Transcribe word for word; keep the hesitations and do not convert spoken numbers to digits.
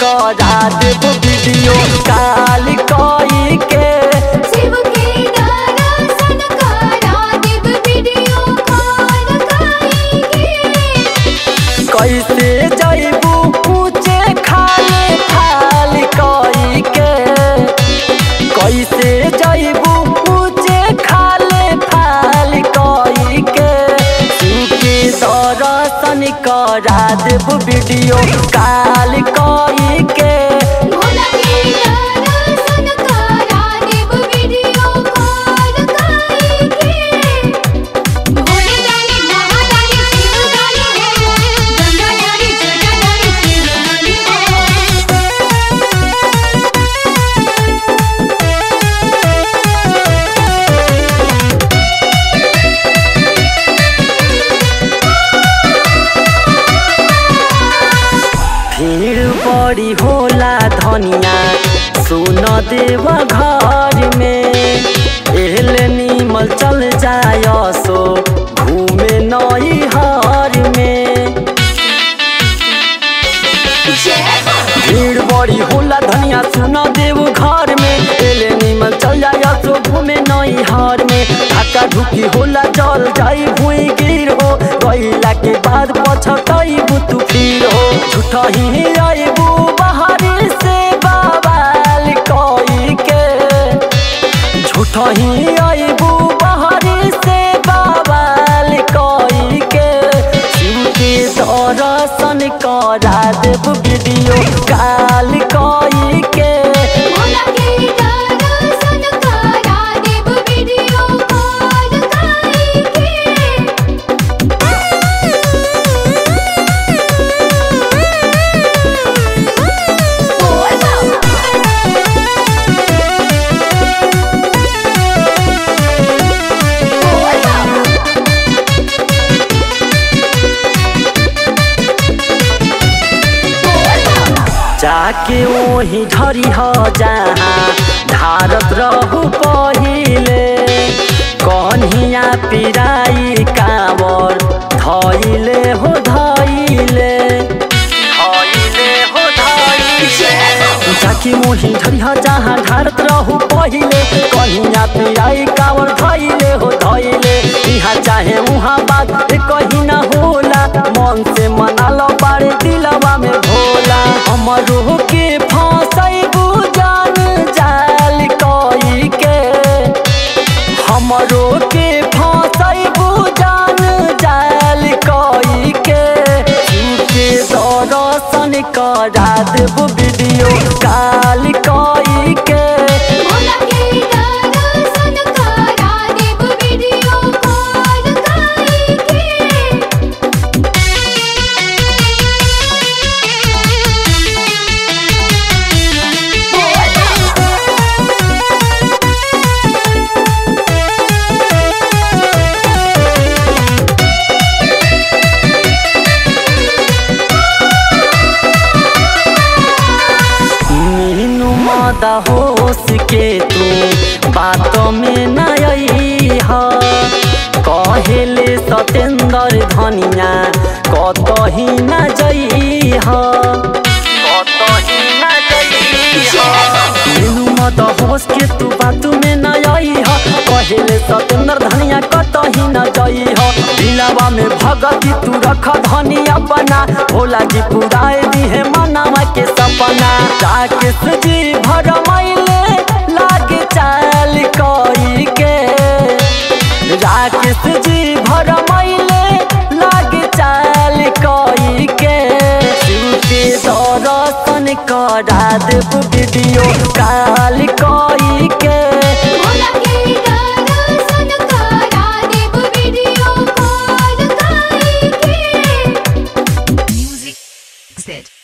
करा देव video call कोई के शिव के गाना सुन करा देव वीडियो कॉल कोई के कैसे जाइबू पूछे खाले थाल कोई के कैसे जाइबू पूछे खाले थाल कोई के शिव के दर्शन करा देव वीडियो कॉल कोई बड़ी होला धनिया सुन देवा घर में एहले नीमल चल जाय सो घूमे नई हर में भीड़ बड़ी होला धनिया सुन देव घर में एहले नीमल चल जाय सो घूमे नई हर में धक्का धुकी होला जल जाई भूई गिर हो गईला के बाद पछताईबू तू फिर हो झूठा ही आईबू ठही आईबू बहरी से बाबाल कोई के शिव के दर्शन करा देव वीडियो कॉल कोई के जाके वही धरी हो जहाँ धारत रहू पहिले कन्हिया पिराई कांवर धइले हो धइले जाके वही धरी हो जहाँ धारत रहू पहिले कन्हिया पिराई कांवर धइले हो धइले यहाँ चाहे वहाँ बात कहीं ना होला मन से मना लो बारे दिलवा में भोला मरो के फसैबू जान जाल कोई के हमरो के फसैबू जान जाल कोई के के दर्शन करा देव वीडियो कॉल कोई के होश के तू बातों में न आई हो कहले सतेंद्र धनिया कतही न जई हो कतही न जई हो मत होश के तू बातों में न आई हो कहले सतेंद्र धनिया कतही न जई हो दिलवा में भगती तू रख धनिया बना भोला जी पुराए दी है मनवा के सपना जाके सजी भर मैले लागे चाल कोई के राकेश जी भर मैले लागे चाल कोई के शिव के दर्शन करा देव वीडियो कॉल कोई के वीडियो